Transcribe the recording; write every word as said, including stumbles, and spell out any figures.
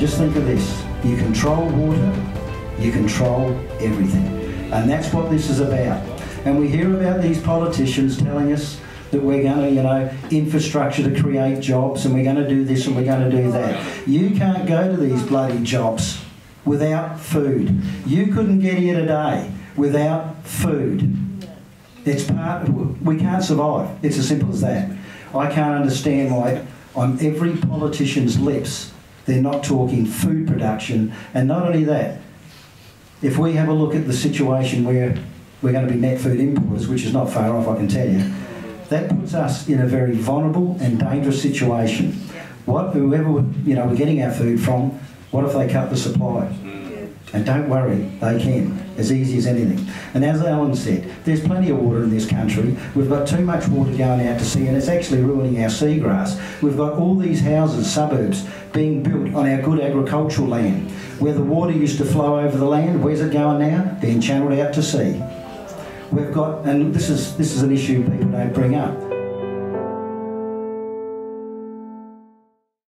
just think of this, you control water, you control everything. And that's what this is about. And we hear about these politicians telling us that we're going to, you know, infrastructure to create jobs, and we're going to do this and we're going to do that. You can't go to these bloody jobs without food. You couldn't get here today without food. It's part of, we can't survive. It's as simple as that. I can't understand why on every politician's lips they're not talking food production. And not only that, if we have a look at the situation where we're going to be net food importers, which is not far off, I can tell you, that puts us in a very vulnerable and dangerous situation. What, whoever you know, we're getting our food from, what if they cut the supply? And don't worry, they can, as easy as anything. And as Alan said, there's plenty of water in this country. We've got too much water going out to sea, and it's actually ruining our seagrass. We've got all these houses, suburbs, being built on our good agricultural land. Where the water used to flow over the land, where's it going now? Being channeled out to sea. We've got, and this is, this is an issue people don't bring up.